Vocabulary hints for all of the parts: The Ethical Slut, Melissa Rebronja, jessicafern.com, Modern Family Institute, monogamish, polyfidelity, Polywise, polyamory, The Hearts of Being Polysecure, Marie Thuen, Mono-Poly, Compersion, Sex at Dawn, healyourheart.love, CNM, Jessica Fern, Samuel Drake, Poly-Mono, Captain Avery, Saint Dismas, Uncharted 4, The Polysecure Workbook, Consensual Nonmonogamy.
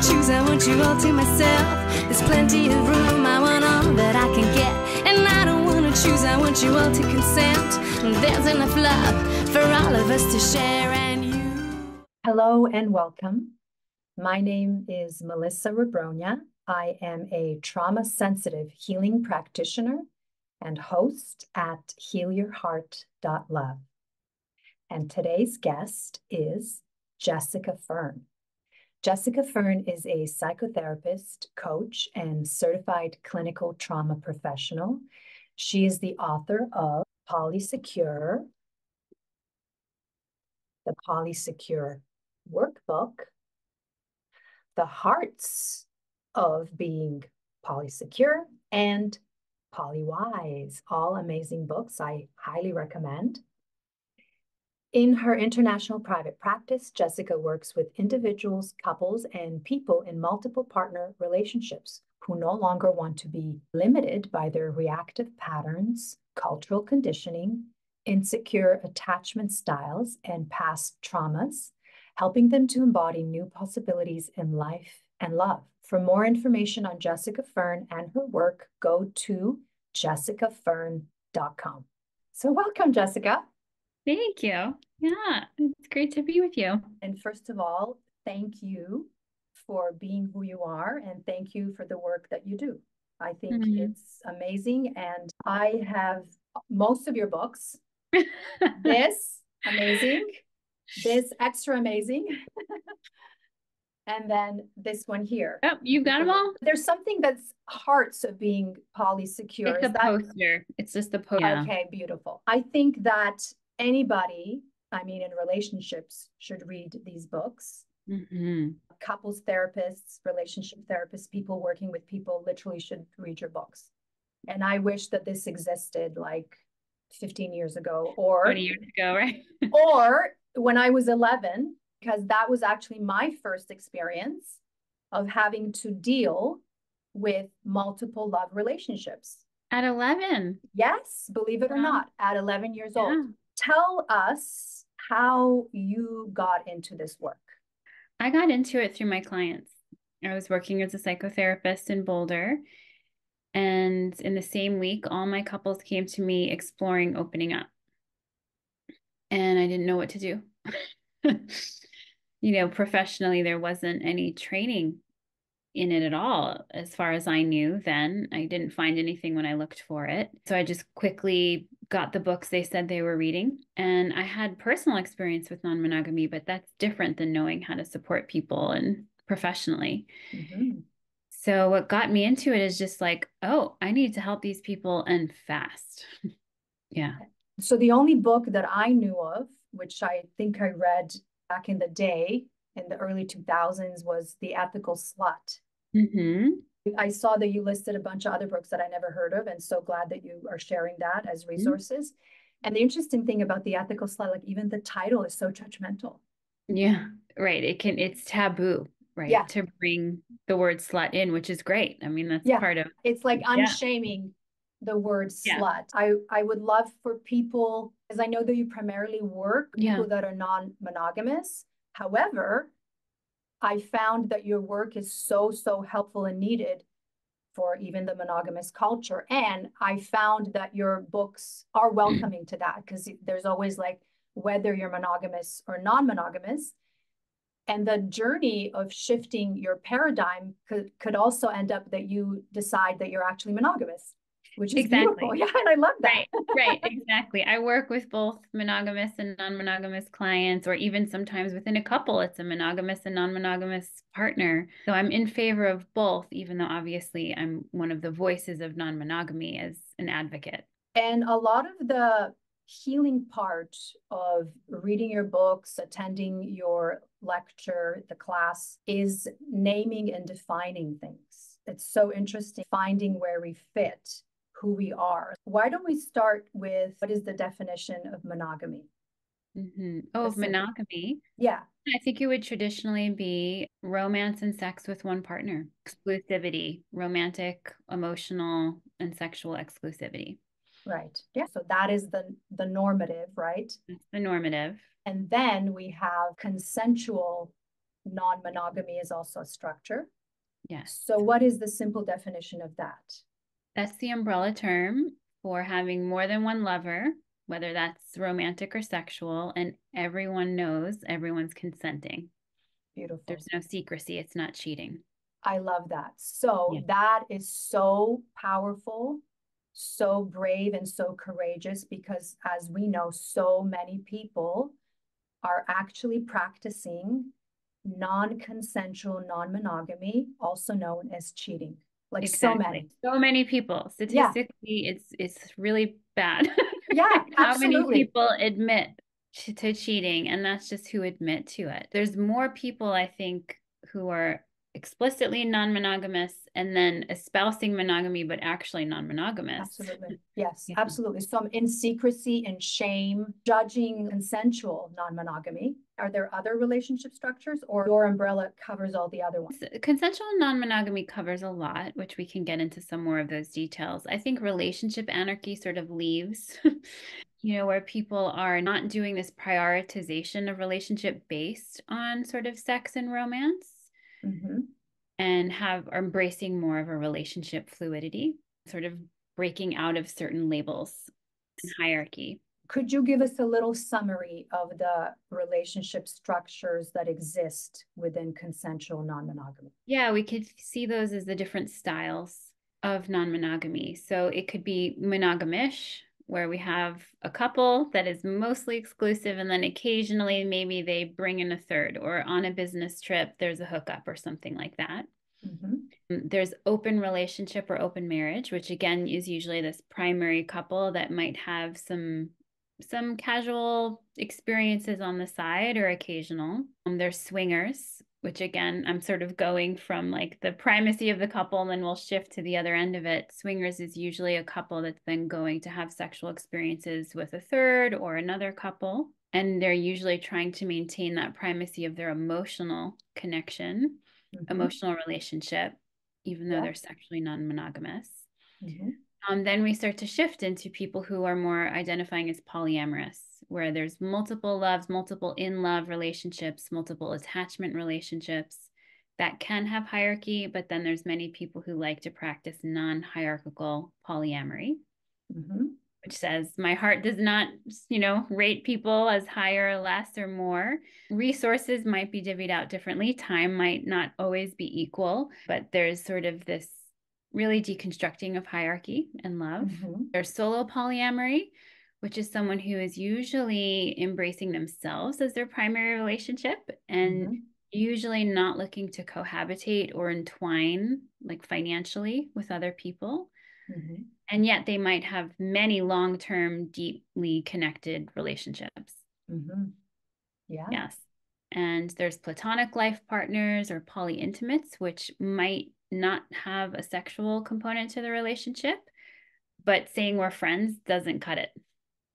choose, I want you all to myself. There's plenty of room, I want all that I can get. And I don't want to choose, I want you all to consent. There's enough love for all of us to share and you. Hello and welcome. My name is Melissa Rebronja. I am a trauma-sensitive healing practitioner and host at healyourheart.love. And today's guest is Jessica Fern. Jessica Fern is a psychotherapist, coach, and certified clinical trauma professional. She is the author of Polysecure, The Polysecure Workbook, The Hearts of Being Polysecure, and Polywise, all amazing books I highly recommend. In her international private practice, Jessica works with individuals, couples, and people in multiple partner relationships who no longer want to be limited by their reactive patterns, cultural conditioning, insecure attachment styles, and past traumas, helping them to embody new possibilities in life and love. For more information on Jessica Fern and her work, go to jessicafern.com. So welcome, Jessica. Thank you. Yeah, it's great to be with you. And first of all, thank you for being who you are, and thank you for the work that you do. I think it's amazing, and I have most of your books. This, amazing. This, extra amazing. And then this one here. Oh, you've got them all? There's something that's Hearts of Being Polysecure. It's a poster. It's just the poster. Okay, beautiful. I think that anybody, I mean, in relationships should read these books. Couples therapists, relationship therapists, people working with people literally should read your books. And I wish that this existed like 15 years ago or 20 years ago, right? Or when I was 11, because that was actually my first experience of having to deal with multiple love relationships. At 11? Yes, believe it or not, at 11 years old. Tell us how you got into this work. I got into it through my clients. I was working as a psychotherapist in Boulder. And in the same week, all my couples came to me exploring opening up. And I didn't know what to do. You know, professionally, there wasn't any training in it at all. As far as I knew then, I didn't find anything when I looked for it. So I just quickly got the books they said they were reading. And I had personal experience with non-monogamy, but that's different than knowing how to support people and professionally. So what got me into it is just like, oh, I need to help these people and fast. Yeah. So the only book that I knew of, which I think I read back in the day, in the early 2000s, was The Ethical Slut. I saw that you listed a bunch of other books that I never heard of, and so glad that you are sharing that as resources. And the interesting thing about The Ethical Slut, like even the title is so judgmental. Yeah, right. It's taboo, right? Yeah. To bring the word slut in, which is great. I mean, that's part of it's like unshaming the word slut. I would love for people, because I know that you primarily work with people that are non-monogamous. However, I found that your work is so, so helpful and needed for even the monogamous culture. And I found that your books are welcoming to that, because there's always like, whether you're monogamous or non-monogamous, and the journey of shifting your paradigm could also end up that you decide that you're actually monogamous, which is beautiful. Yeah, and I love that. Right, exactly. I work with both monogamous and non-monogamous clients, or even sometimes within a couple, it's a monogamous and non-monogamous partner. So I'm in favor of both, even though obviously I'm one of the voices of non-monogamy as an advocate. And a lot of the healing part of reading your books, attending your lecture, the class, is naming and defining things. It's so interesting finding where we fit, who we are. Why don't we start with what is the definition of monogamy? Oh, monogamy. Yeah. I think it would traditionally be romance and sex with one partner, exclusivity, romantic, emotional, and sexual exclusivity. Right. Yeah. So that is the normative, right? That's the normative. And then we have consensual non-monogamy is also a structure. Yes. So what is the simple definition of that? That's the umbrella term for having more than one lover, whether that's romantic or sexual, and everyone knows, everyone's consenting. Beautiful. There's no secrecy. It's not cheating. I love that. So yeah. That is so powerful, so brave, and so courageous, because as we know, so many people are actually practicing non-consensual non-monogamy, also known as cheating. Like exactly. so many people, statistically, yeah. it's really bad. Yeah, how absolutely. Many people admit to cheating, and that's just who admit to it. There's more people, I think, who are explicitly non-monogamous and then espousing monogamy, but actually non-monogamous. Absolutely. Yes, yeah. Absolutely. So in secrecy and shame, judging consensual non-monogamy. Are there other relationship structures, or your umbrella covers all the other ones? Consensual non-monogamy covers a lot, which we can get into some more of those details. I think relationship anarchy sort of leaves, you know, where people are not doing this prioritization of relationship based on sort of sex and romance. Mm-hmm. And are embracing more of a relationship fluidity, sort of breaking out of certain labels and hierarchy. Could you give us a little summary of the relationship structures that exist within consensual non-monogamy? Yeah, we could see those as the different styles of non-monogamy. So it could be monogamish, where we have a couple that is mostly exclusive, and then occasionally maybe they bring in a third, or on a business trip, there's a hookup or something like that. Mm-hmm. There's open relationship or open marriage, which again is usually this primary couple that might have some casual experiences on the side or occasional. There's swingers, which again, I'm sort of going from like the primacy of the couple, and then we'll shift to the other end of it. Swingers is usually a couple that's then going to have sexual experiences with a third or another couple. And they're usually trying to maintain that primacy of their emotional connection, mm-hmm. emotional relationship, even though yeah. they're sexually non-monogamous. Mm-hmm. Then we start to shift into people who are more identifying as polyamorous, where there's multiple loves, multiple in-love relationships, multiple attachment relationships that can have hierarchy, but then there's many people who like to practice non-hierarchical polyamory, mm-hmm. which says my heart does not, you know, rate people as higher or less or more. Resources might be divvied out differently. Time might not always be equal, but there's sort of this really deconstructing of hierarchy and love. Mm-hmm. There's solo polyamory, which is someone who is usually embracing themselves as their primary relationship and mm-hmm. usually not looking to cohabitate or entwine like financially with other people. Mm-hmm. And yet they might have many long-term, deeply connected relationships. Mm-hmm. Yeah. Yes. And there's platonic life partners or polyintimates, which might not have a sexual component to the relationship, but saying we're friends doesn't cut it.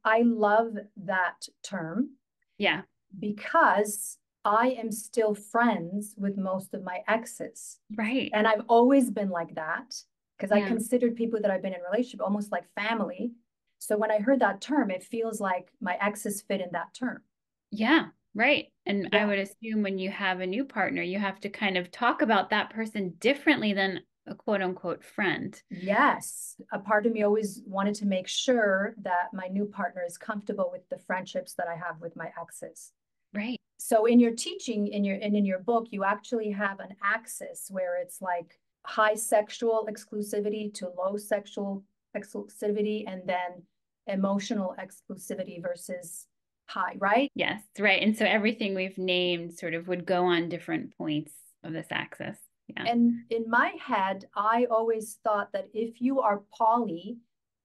I love that term. Yeah. Because I am still friends with most of my exes. Right. And I've always been like that, because yeah. I considered people that I've been in a relationship almost like family. So when I heard that term, it feels like my exes fit in that term. Yeah. Right. And yeah. I would assume when you have a new partner, you have to kind of talk about that person differently than a quote unquote friend. Yes. A part of me always wanted to make sure that my new partner is comfortable with the friendships that I have with my exes. Right. So in your teaching, in your book, you actually have an axis where it's like high sexual exclusivity to low sexual exclusivity, and then emotional exclusivity versus high, right? Yes, right. And so everything we've named sort of would go on different points of this axis. Yeah. And in my head, I always thought that if you are poly,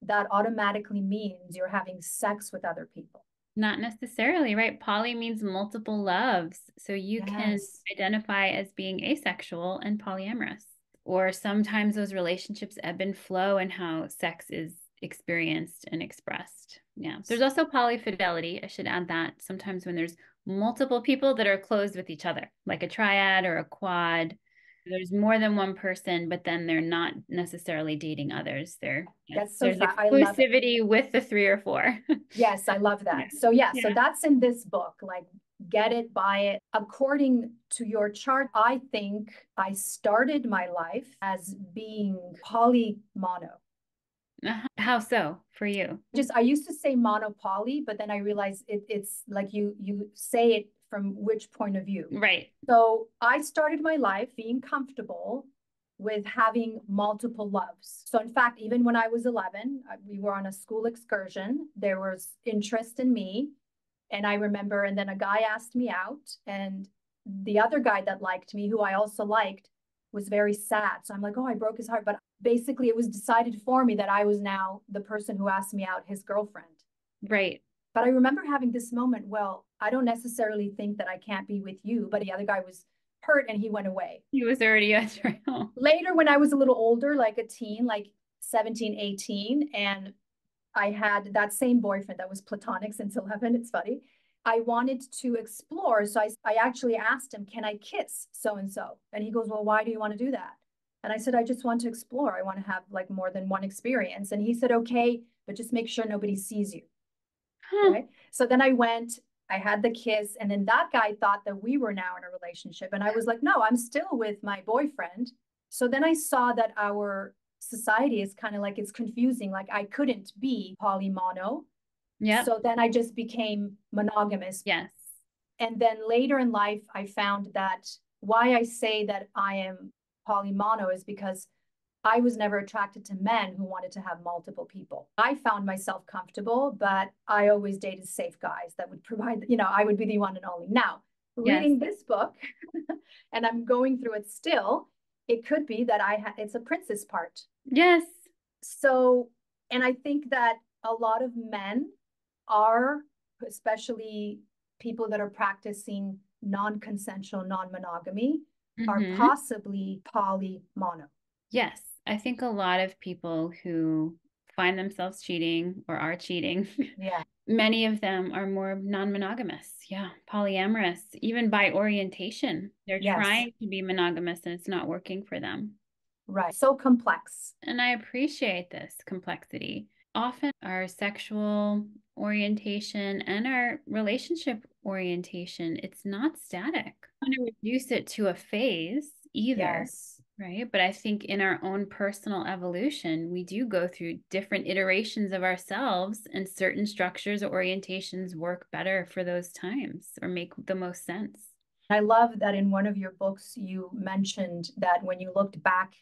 that automatically means you're having sex with other people. Not necessarily, right? Poly means multiple loves. So you yes. can identify as being asexual and polyamorous. Or sometimes those relationships ebb and flow in how sex is experienced and expressed. Yeah. There's also polyfidelity. I should add that sometimes when there's multiple people that are closed with each other, like a triad or a quad, there's more than one person, but then they're not necessarily dating others. That's so there's exclusivity with the 3 or 4. Yes. I love that. Yeah. So yeah. So that's in this book, like get it, buy it. According to your chart, I think I started my life as being poly-mono. How so for you? Just, I used to say mono-poly, but then I realized it's like you say it from which point of view. Right. So I started my life being comfortable with having multiple loves. So in fact, even when I was 11, we were on a school excursion. There was interest in me. And I remember, and then a guy asked me out, and the other guy that liked me, who I also liked, was very sad. So I'm like, oh, I broke his heart. But basically it was decided for me that I was now the person who asked me out, his girlfriend. Right. But I remember having this moment, well, I don't necessarily think that I can't be with you, but the other guy was hurt and he went away. He was already at your home. Later, when I was a little older, like a teen, like 17, 18, and I had that same boyfriend that was platonic since 11. It's funny. I wanted to explore. So I actually asked him, can I kiss so-and-so? And he goes, well, why do you want to do that? And I said, I just want to explore. I want to have like more than one experience. And he said, okay, but just make sure nobody sees you. Huh. Right? So then I went, I had the kiss. And then that guy thought that we were now in a relationship. And I was like, no, I'm still with my boyfriend. So then I saw that our society is kind of like, it's confusing. Like I couldn't be polymono. Yeah. So then I just became monogamous. Yes. And then later in life, I found that why I say that I am polymono is because I was never attracted to men who wanted to have multiple people. I found myself comfortable, but I always dated safe guys that would provide, you know, I would be the one and only. Now, reading this book, and I'm going through it still, it could be that it's a princess part. Yes. So, and I think that a lot of men are, especially people that are practicing non-consensual, non-monogamy, are possibly polymono. Yes. I think a lot of people who find themselves cheating or are cheating, many of them are more non-monogamous. Yeah. Polyamorous, even by orientation. They're trying to be monogamous and it's not working for them. Right. So complex. And I appreciate this complexity. Often our sexual orientation and our relationship orientation, it's not static. I don't want to reduce it to a phase either. Yes. Right. But I think in our own personal evolution, we do go through different iterations of ourselves, and certain structures or orientations work better for those times or make the most sense. I love that in one of your books, you mentioned that when you looked back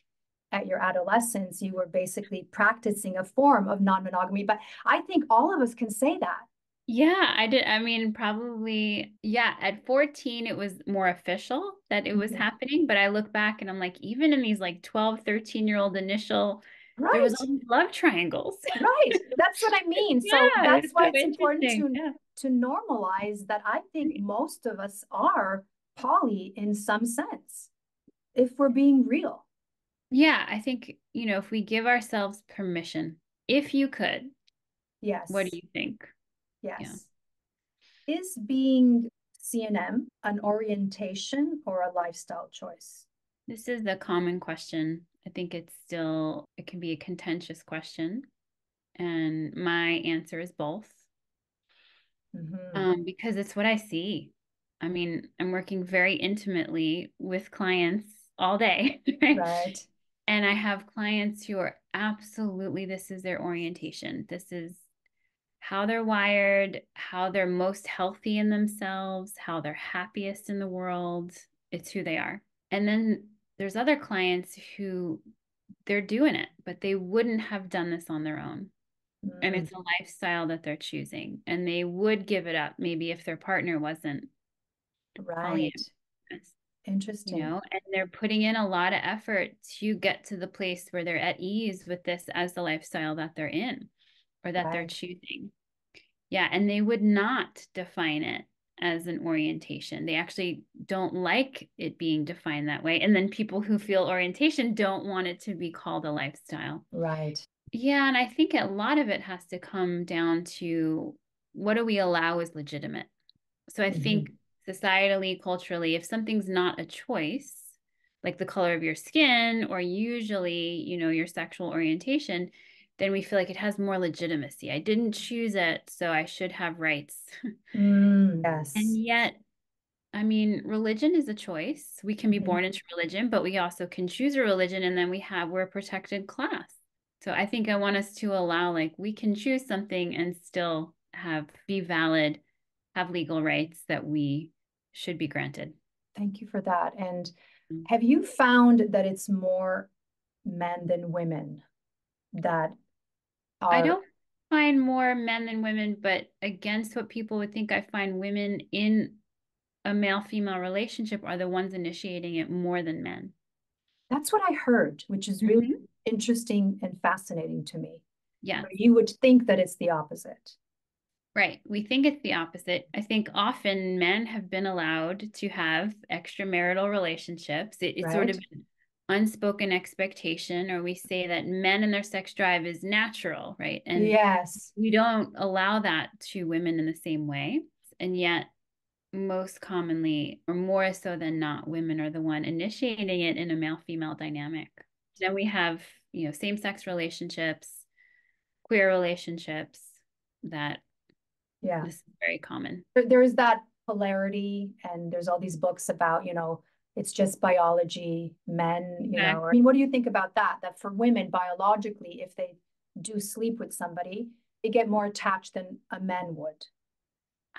at your adolescence, you were basically practicing a form of non-monogamy. But I think all of us can say that. Yeah, I did. I mean, probably, at 14, it was more official that it was happening. But I look back and I'm like, even in these like 12, 13-year-old initial, there was love triangles. Right. That's what I mean. So that's why it's important to normalize that. I think most of us are poly in some sense, if we're being real. Yeah, I think, you know, if we give ourselves permission, if you could, what do you think? Yes. Yeah. Is being CNM an orientation or a lifestyle choice? This is the common question. I think it can be a contentious question. And my answer is both. Because it's what I see. I mean, I'm working very intimately with clients all day. Right. And I have clients who are absolutely, this is their orientation. This is how they're wired, how they're most healthy in themselves, how they're happiest in the world. It's who they are. And then there's other clients who they're doing it, but they wouldn't have done this on their own. And it's a lifestyle that they're choosing, and they would give it up maybe if their partner wasn't. Right. Interesting. You know, and they're putting in a lot of effort to get to the place where they're at ease with this as the lifestyle that they're in, or that they're choosing. Yeah. And they would not define it as an orientation. They actually don't like it being defined that way. And then people who feel orientation don't want it to be called a lifestyle. Right. Yeah. And I think a lot of it has to come down to what do we allow as legitimate? So I think societally, culturally, if something's not a choice, like the color of your skin, or usually, you know, your sexual orientation, then we feel like it has more legitimacy. I didn't choose it, so I should have rights. And yet I mean, religion is a choice. We can be born into religion, but we also can choose a religion, and then we're a protected class. So I think I want us to allow, like, we can choose something and still be valid, have legal rights that we should be granted. Thank you for that. And have you found that it's more men than women that are... I don't find more men than women, but against what people would think, I find women in a male-female relationship are the ones initiating it more than men. That's what I heard, which is really interesting and fascinating to me. Yeah. You would think that it's the opposite. Right. We think it's the opposite. I think often men have been allowed to have extramarital relationships. It's sort of an unspoken expectation, or we say that men and their sex drive is natural, right? And yes, we don't allow that to women in the same way. And yet most commonly, or more so than not, women are the one initiating it in a male-female dynamic. Then we have, you know, same-sex relationships, queer relationships that, yeah, this is very common. There is that polarity, and there's all these books about, you know, it's just biology, men, you know. I mean, what do you think about that? That for women, biologically, if they do sleep with somebody, they get more attached than a man would.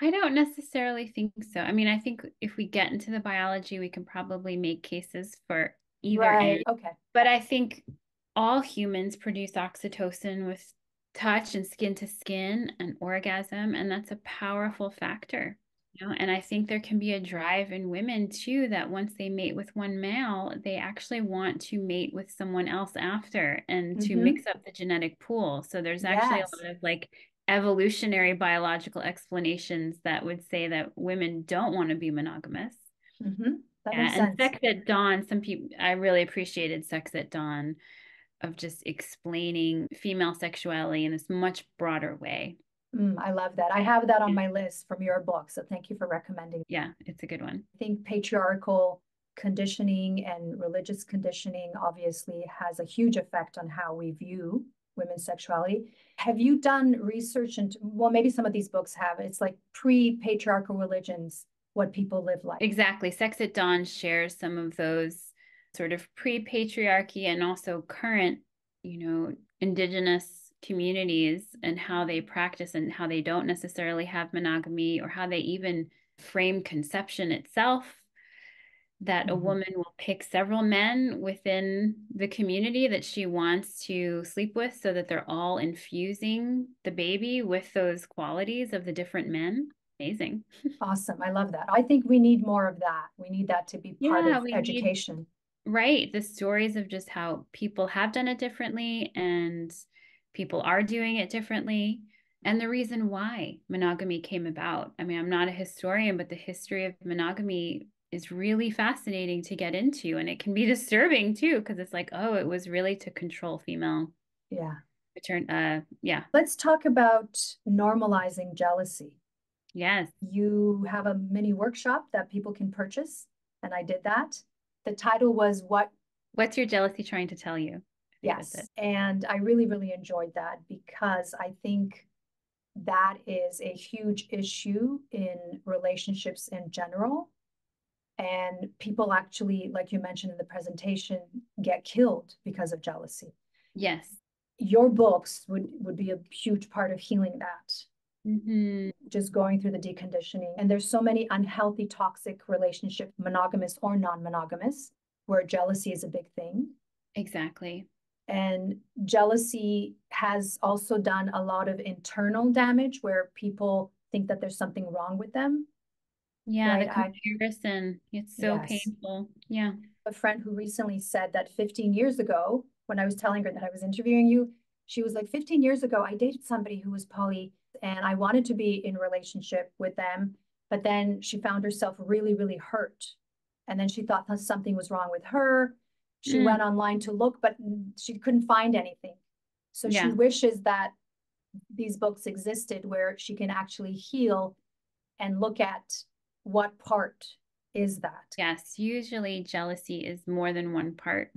I don't necessarily think so. I mean, I think if we get into the biology, we can probably make cases for either end. Okay. But I think all humans produce oxytocin with touch and skin to skin and orgasm, and that's a powerful factor. You know? And I think there can be a drive in women too, that once they mate with one male, they actually want to mate with someone else after, and to mix up the genetic pool. So there's actually a lot of, like, evolutionary biological explanations that would say that women don't want to be monogamous. That makes sense. And Sex at Dawn, I really appreciated Sex at Dawn, of just explaining female sexuality in this much broader way. I love that. I have that on my list from your book, so thank you for recommending it. Yeah, it's a good one. I think patriarchal conditioning and religious conditioning obviously has a huge effect on how we view women's sexuality. Have you done research into, well, maybe some of these books have, it's like pre-patriarchal religions, what people live like? Exactly. Sex at Dawn shares some of those sort of pre-patriarchy and also current, you know, indigenous communities and how they practice and how they don't necessarily have monogamy, or how they even frame conception itself, that a woman will pick several men within the community that she wants to sleep with, so that they're all infusing the baby with those qualities of the different men. Amazing. Awesome. I love that. I think we need more of that. We need that to be part of education. Right. The stories of just how people have done it differently, and people are doing it differently, and the reason why monogamy came about. I mean, I'm not a historian, but the history of monogamy is really fascinating to get into, and it can be disturbing too, because it's like, oh, it was really to control female. Yeah. Let's talk about normalizing jealousy. Yes. You have a mini workshop that people can purchase, and I did that. The title was What's Your Jealousy Trying to Tell You? Yes. And I really, really enjoyed that, because I think that is a huge issue in relationships in general. And people actually, like you mentioned in the presentation, get killed because of jealousy. Yes. Your books would be a huge part of healing that. Just going through the deconditioning. And there's so many unhealthy, toxic relationships, monogamous or non-monogamous, where jealousy is a big thing. Exactly. And jealousy has also done a lot of internal damage, where people think that there's something wrong with them. Yeah, right? The comparison. It's so painful. Yeah. A friend who recently said that 15 years ago, when I was telling her that I was interviewing you, she was like, 15 years ago, I dated somebody who was poly, and I wanted to be in relationship with them. But then she found herself really, really hurt. And then she thought that something was wrong with her. She went online to look, but she couldn't find anything. So she wishes that these books existed, where she can actually heal and look at what part is that. Yes, usually jealousy is more than one part.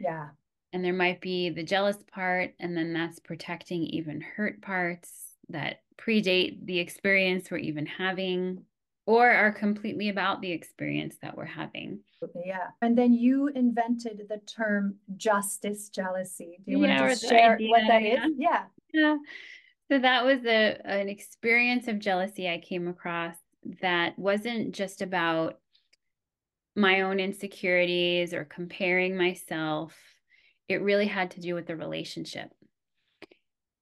Yeah. And there might be the jealous part, and then that's protecting even hurt parts that predate the experience we're even having. or are completely about the experience that we're having. Yeah. And then you invented the term justice jealousy. Do you want to share what that is? Yeah. So that was an experience of jealousy I came across that wasn't just about my own insecurities or comparing myself. It really had to do with the relationship.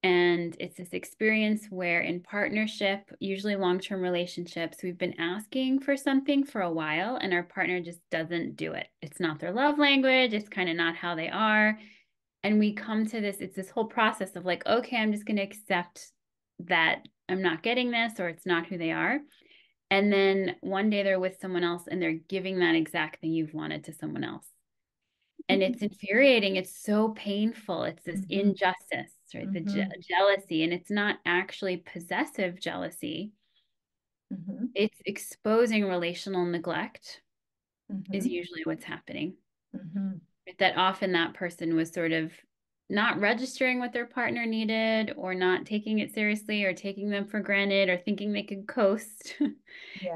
And it's this experience where in partnership, usually long-term relationships, we've been asking for something for a while and our partner just doesn't do it. It's not their love language. It's kind of not how they are. And we come to this, it's this whole process of like, okay, I'm just going to accept that I'm not getting this or it's not who they are. And then one day they're with someone else and they're giving that exact thing you've wanted to someone else. And it's infuriating. It's so painful. It's this injustice, right? The jealousy. And it's not actually possessive jealousy. It's exposing relational neglect is usually what's happening. That often that person was sort of not registering what their partner needed or not taking it seriously or taking them for granted or thinking they could coast.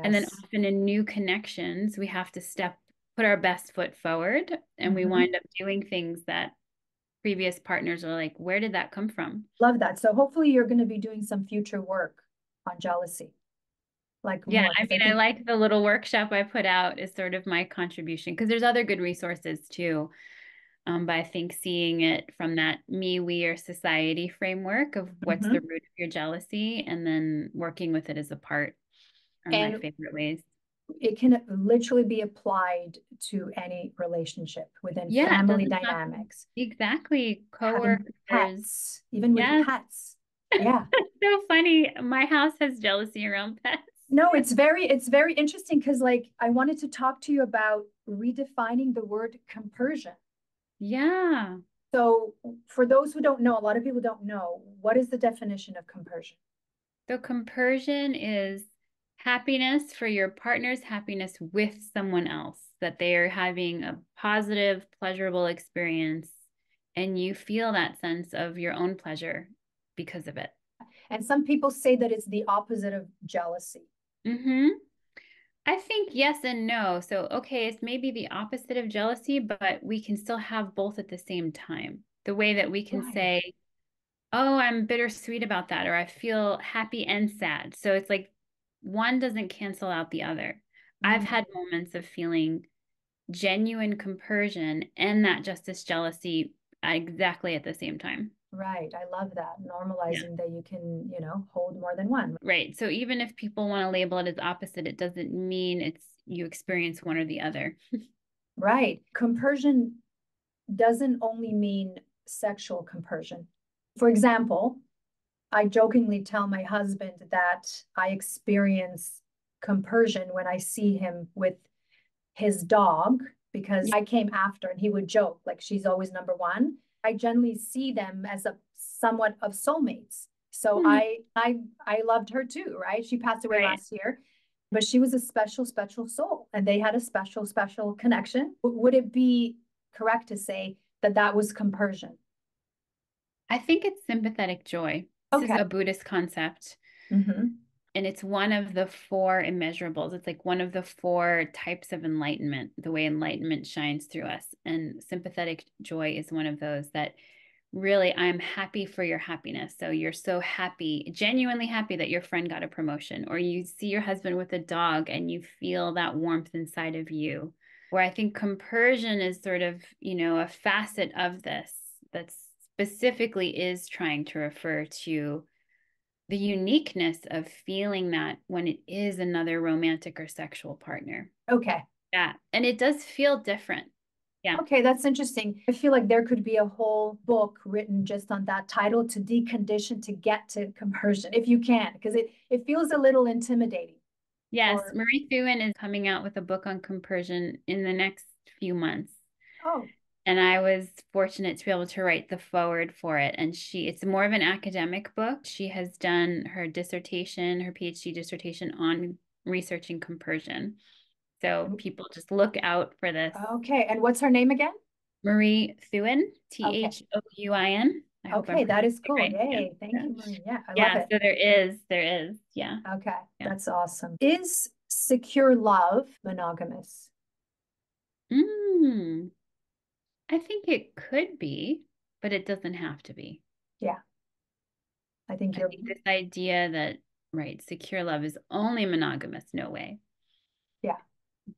And then often in new connections, we have to put our best foot forward, and we wind up doing things that previous partners are like, where did that come from? Love that. So hopefully you're going to be doing some future work on jealousy. I like the little workshop I put out is sort of my contribution, because there's other good resources too. But I think seeing it from that me, we, or society framework of what's the root of your jealousy, and then working with it as a part are my favorite ways. It can literally be applied to any relationship within family dynamics. Exactly. Co-workers. Pets, even with pets. Yeah. So funny. My house has jealousy around pets. No, it's very interesting, because like I wanted to talk to you about redefining the word compersion. Yeah. So for those who don't know, a lot of people don't know, what is the definition of compersion? So compersion is happiness for your partner's happiness with someone else, that they are having a positive, pleasurable experience, and you feel that sense of your own pleasure because of it. And some people say that it's the opposite of jealousy. I think yes and no. So, okay, it's maybe the opposite of jealousy, but we can still have both at the same time. The way that we can say, oh, I'm bittersweet about that, or I feel happy and sad. So it's like one doesn't cancel out the other. I've had moments of feeling genuine compersion and that justice jealousy exactly at the same time. Right. I love that. Normalizing that you can, hold more than one. Right. So even if people want to label it as opposite, it doesn't mean you experience one or the other. Right. Compersion doesn't only mean sexual compersion. For example, I jokingly tell my husband that I experience compersion when I see him with his dog, because I came after, and he would joke like, she's always number one. I generally see them as somewhat of soulmates. So I loved her too, right? She passed away last year, but she was a special, special soul, and they had a special, special connection. Would it be correct to say that that was compersion? I think it's sympathetic joy. This is a Buddhist concept. And it's one of the four immeasurables. It's like one of the four types of enlightenment, the way enlightenment shines through us. And sympathetic joy is one of those that really, I'm happy for your happiness. So you're so happy, genuinely happy that your friend got a promotion, or you see your husband with a dog and you feel that warmth inside of you. Where I think compersion is sort of, a facet of this that specifically is trying to refer to the uniqueness of feeling that when it is another romantic or sexual partner. Okay. Yeah. And it does feel different. Yeah. Okay. That's interesting. I feel like there could be a whole book written just on that title, to decondition, to get to compersion, if you can, because it feels a little intimidating. Yes. Marie Thuen is coming out with a book on compersion in the next few months. Oh. And I was fortunate to be able to write the foreword for it. And it's more of an academic book. She has done her PhD dissertation on researching compersion. So people just look out for this. Okay. And what's her name again? Marie Thuen, Thouin. Okay. That is cool. Right. Yay. Thank you, Marie. Yeah. I love it. So there is. Yeah. Okay. Yeah. That's awesome. Is secure love monogamous? I think it could be, but it doesn't have to be. Yeah. I think this idea that, right, secure love is only monogamous, no way. Yeah.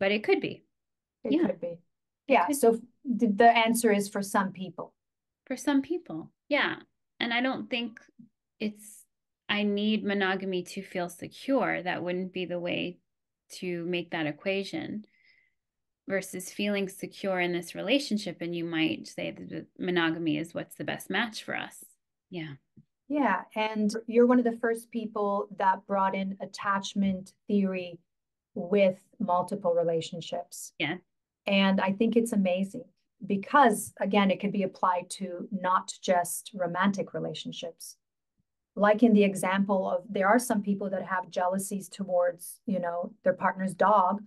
But it could be. It could be. Yeah. So the answer is for some people. For some people. Yeah. And I don't think I need monogamy to feel secure. That wouldn't be the way to make that equation, versus feeling secure in this relationship. And you might say that monogamy is what's the best match for us. Yeah. Yeah. And you're one of the first people that brought in attachment theory with multiple relationships. Yeah. And I think it's amazing because, again, it can be applied to not just romantic relationships. Like in the example of, there are some people that have jealousies towards, their partner's dog,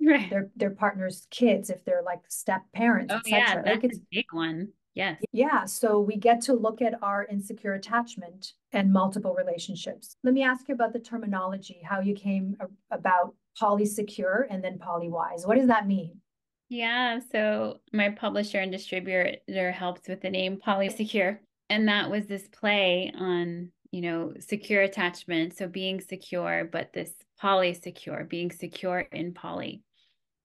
right, their partner's kids, if they're like step parents. Oh yeah, that's a big one. Yes. Yeah. So we get to look at our insecure attachment and multiple relationships. Let me ask you about the terminology, how you came about polysecure and then polywise. What does that mean? Yeah. So my publisher and distributor helped with the name polysecure. And that was this play on, secure attachment. So being secure, but this polysecure, being secure in poly.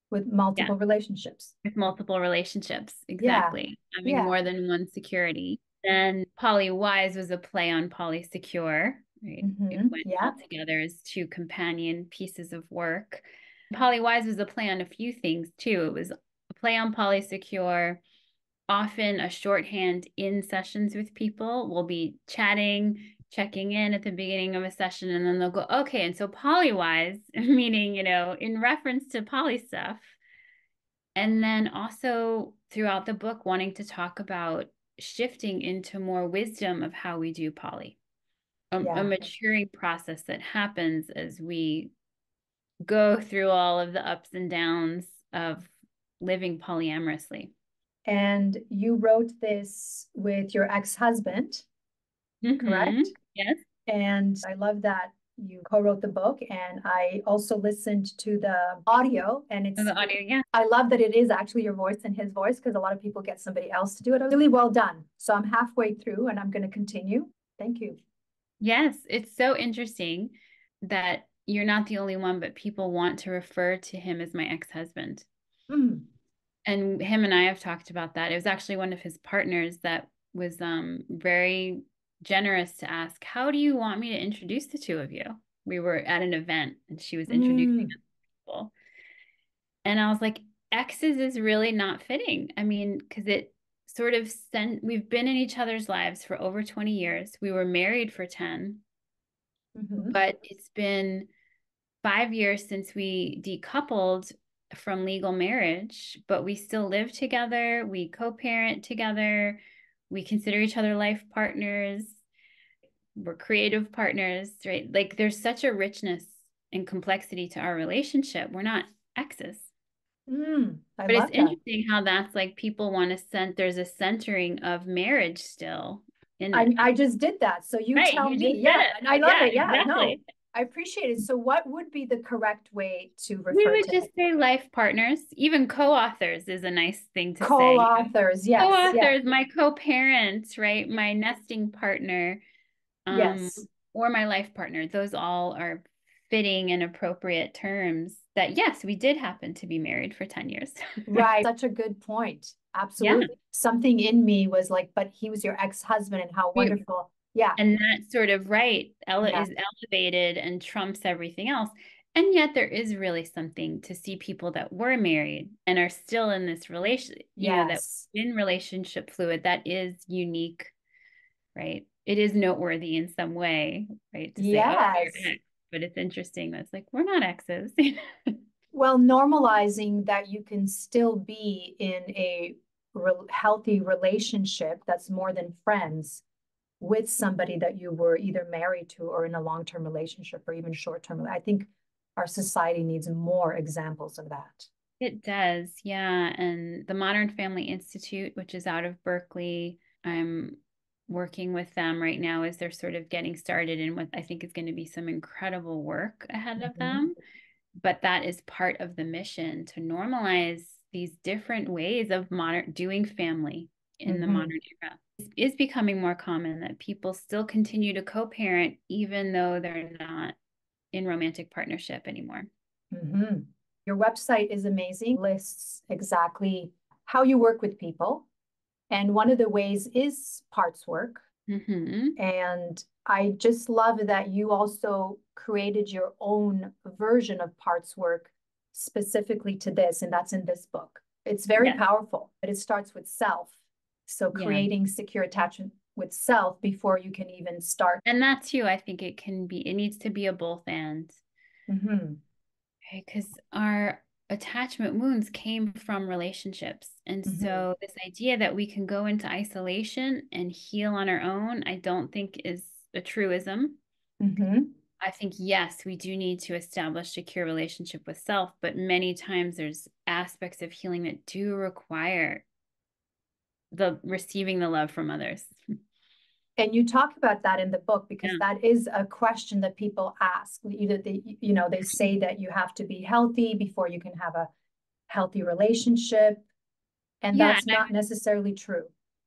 With multiple relationships. With multiple relationships, exactly. Yeah. Having more than one security. Then polywise was a play on polysecure, right? Mm-hmm. It went all together as two companion pieces of work. Polywise was a play on a few things too. It was a play on polysecure, often a shorthand in sessions with people. We'll be chatting, checking in at the beginning of a session, and then they'll go, okay, and so polywise, meaning, in reference to poly stuff. And then also throughout the book, wanting to talk about shifting into more wisdom of how we do poly, a maturing process that happens as we go through all of the ups and downs of living polyamorously. And you wrote this with your ex-husband, correct? Yes. And I love that you co-wrote the book, and I also listened to the audio, and it's the audio, yeah. I love that it is actually your voice and his voice, because a lot of people get somebody else to do it. Really well done. So I'm halfway through and I'm going to continue. Thank you. Yes. It's so interesting that you're not the only one, but people want to refer to him as my ex-husband. Mm. And him and I have talked about that. It was actually one of his partners that was very generous to ask, how do you want me to introduce the two of you? We were at an event and she was introducing us to people. And I was like, exes is really not fitting. I mean, because it sort of we've been in each other's lives for over 20 years. We were married for 10, but it's been 5 years since we decoupled from legal marriage, but we still live together. We co-parent together. We consider each other life partners. We're creative partners, right? Like there's such a richness and complexity to our relationship. We're not exes. But it's interesting how that's like people want to there's a centering of marriage still. I just did that. So you tell me. Yeah. And I love it. Yeah. Exactly. No, I appreciate it. So what would be the correct way to refer to it? We would just say life partners. Even co-authors is a nice thing to say. Co-authors, yes. Co-authors, my co-parents, right? My nesting partner, or my life partner. Those all are fitting and appropriate terms that, yes, we did happen to be married for 10 years. Right. Such a good point. Absolutely. Yeah. Something in me was like, but he was your ex-husband and how wonderful. Yeah. And that sort of is elevated and trumps everything else. And yet there is really something to see people that were married and are still in this relation, that's in relationship fluid, that is unique, right? It is noteworthy in some way, right? To say, oh, you're ex. But it's interesting. That's like, we're not exes. Well, normalizing that you can still be in a healthy relationship that's more than friends with somebody that you were either married to or in a long-term relationship or even short-term. I think our society needs more examples of that. It does. Yeah. And the Modern Family Institute, which is out of Berkeley, I'm working with them right now as they're sort of getting started in what I think is going to be some incredible work ahead of them. But that is part of the mission, to normalize these different ways of doing family in the modern era. It is becoming more common that people still continue to co-parent even though they're not in romantic partnership anymore. Mm-hmm. Your website is amazing. It lists exactly how you work with people. And one of the ways is parts work. Mm-hmm. And I just love that you also created your own version of parts work specifically to this, and that's in this book. It's very powerful, but it starts with self. So creating secure attachment with self before you can even start. And that too, I think it can be, it needs to be a both and. Mm-hmm. Okay, because our attachment wounds came from relationships. And so this idea that we can go into isolation and heal on our own, I don't think is a truism. Mm-hmm. I think, yes, we do need to establish secure relationship with self, but many times there's aspects of healing that do require the receiving the love from others. And you talk about that in the book, because that is a question that people ask. Either they, you know, they say that you have to be healthy before you can have a healthy relationship. And that's not necessarily true.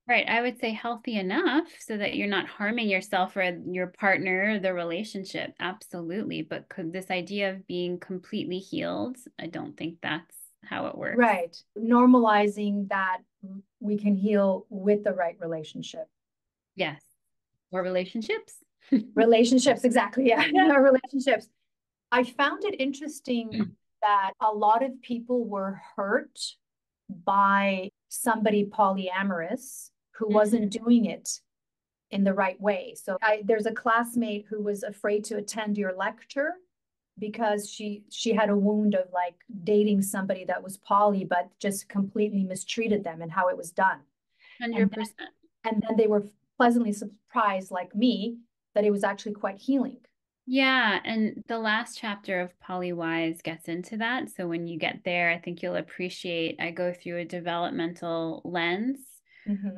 Right. I would say healthy enough so that you're not harming yourself or your partner, the relationship. Absolutely. But could this idea of being completely healed, I don't think that's how it works. Right. Normalizing that we can heal with the right relationship. Yes. Or relationships. Relationships. Exactly. Yeah. Or relationships. I found it interesting that a lot of people were hurt by somebody polyamorous who wasn't doing it in the right way. So there's a classmate who was afraid to attend your lecture because she had a wound of like dating somebody that was poly, but just completely mistreated them and how it was done. 100%. And then they were pleasantly surprised, like me, that it was actually quite healing. Yeah. And the last chapter of Polywise gets into that. So when you get there, I think you'll appreciate, I go through a developmental lens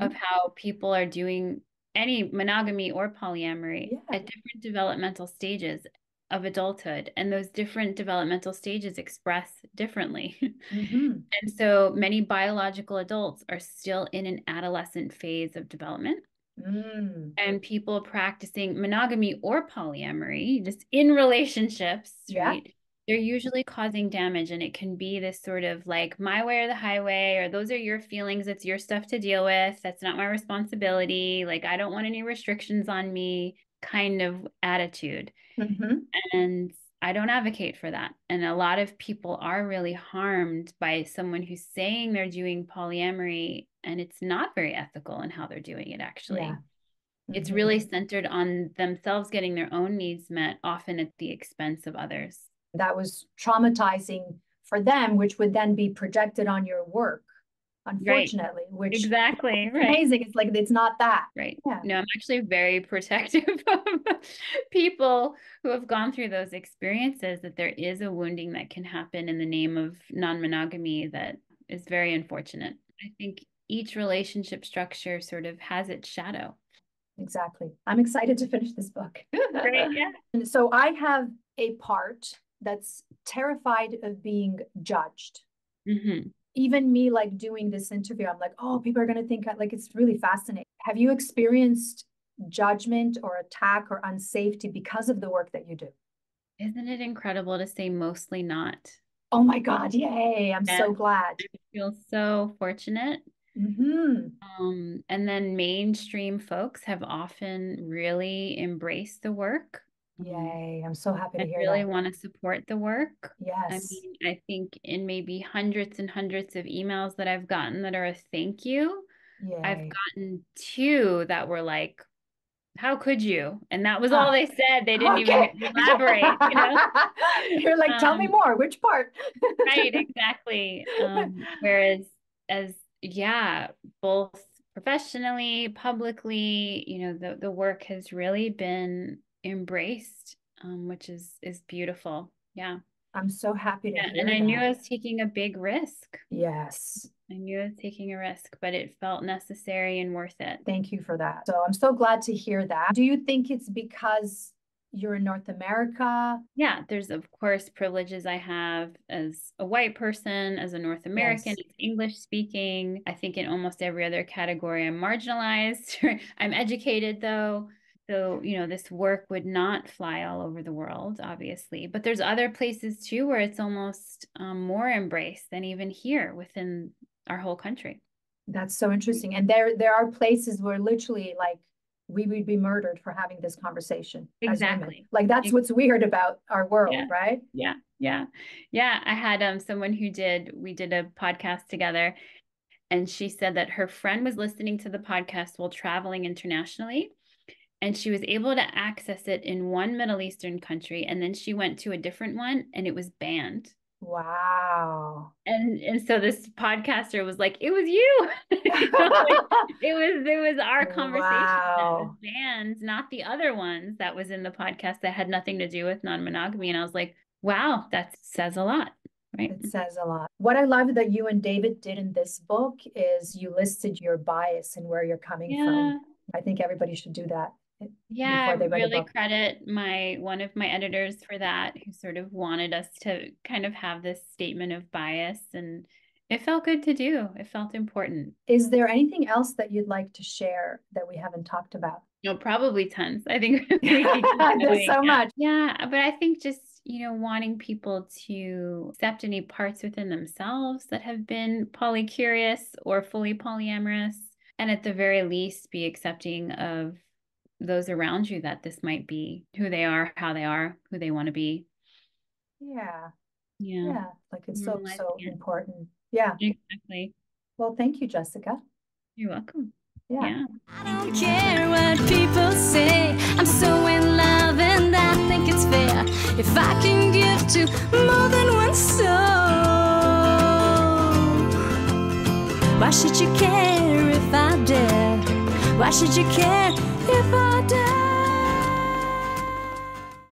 of how people are doing any monogamy or polyamory at different developmental stages of adulthood. And those different developmental stages express differently. And so many biological adults are still in an adolescent phase of development. And people practicing monogamy or polyamory just in relationships, right? They're usually causing damage. And it can be this sort of like my way or the highway, or those are your feelings. It's your stuff to deal with. That's not my responsibility. Like, I don't want any restrictions on me kind of attitude. And I don't advocate for that. And a lot of people are really harmed by someone who's saying they're doing polyamory, and it's not very ethical in how they're doing it, actually. It's really centered on themselves getting their own needs met, often at the expense of others. That was traumatizing for them, which would then be projected on your work, unfortunately, which exactly amazing. It's like, it's not that. Right. Yeah. No, I'm actually very protective of people who have gone through those experiences, that there is a wounding that can happen in the name of non-monogamy that is very unfortunate. I think each relationship structure sort of has its shadow. Exactly. I'm excited to finish this book. Great, yeah. And so I have a part that's terrified of being judged. Even me, like doing this interview, I'm like, oh, people are going to think like, it's really fascinating. Have you experienced judgment or attack or unsafety because of the work that you do? Isn't it incredible to say mostly not? Oh my God. Yay. I'm so glad. I feel so fortunate. And then mainstream folks have often really embraced the work. Yay. I'm so happy to hear that. I really want to support the work. Yes. I mean, I think in maybe hundreds and hundreds of emails that I've gotten that are a thank you, I've gotten two that were like, how could you? And that was all they said. They didn't even elaborate. You know? You're like, tell me more, which part? Right, exactly. Whereas both professionally, publicly, you know, the work has really been embraced, which is beautiful. Yeah. I'm so happy to hear that. I knew I was taking a big risk. Yes. I knew I was taking a risk, but it felt necessary and worth it. Thank you for that. So I'm so glad to hear that. Do you think it's because you're in North America. Yeah, there's, of course, privileges I have as a white person, as a North American, yes. English speaking. I think in almost every other category, I'm marginalized. I'm educated, though. So, you know, this work would not fly all over the world, obviously. But there's other places, too, where it's almost more embraced than even here within our whole country. That's so interesting. And there are places where literally, like, we would be murdered for having this conversation. Exactly. Like, that's what's weird about our world, yeah. Right? Yeah. Yeah. Yeah. I had someone who we did a podcast together, and she said that her friend was listening to the podcast while traveling internationally, and she was able to access it in one Middle Eastern country. And then she went to a different one and it was banned. Wow. And so this podcaster was like, it was you. it was our conversation, wow, that was banned, not the other ones that was in the podcast that had nothing to do with non-monogamy. And I was like, wow, that says a lot, right? It says a lot. What I love that you and David did in this book is you listed your bias and where you're coming from. I think everybody should do that. Yeah, I really credit one of my editors for that, who sort of wanted us to kind of have this statement of bias, and it felt good to do. It felt important. Is there anything else that you'd like to share that we haven't talked about? No, probably tons. I think there's so much. Yeah, but I think just, you know, wanting people to accept any parts within themselves that have been polycurious or fully polyamorous, and at the very least be accepting of those around you, that this might be who they are, how they are, who they want to be. Yeah. Yeah. Yeah. Like, it's so important. Yeah. Exactly. Well, thank you, Jessica. You're welcome. Yeah. Yeah. I don't care what people say. I'm so in love and I think it's fair if I can give to more than one soul. Why should you care if I dare? Why should you care if I die?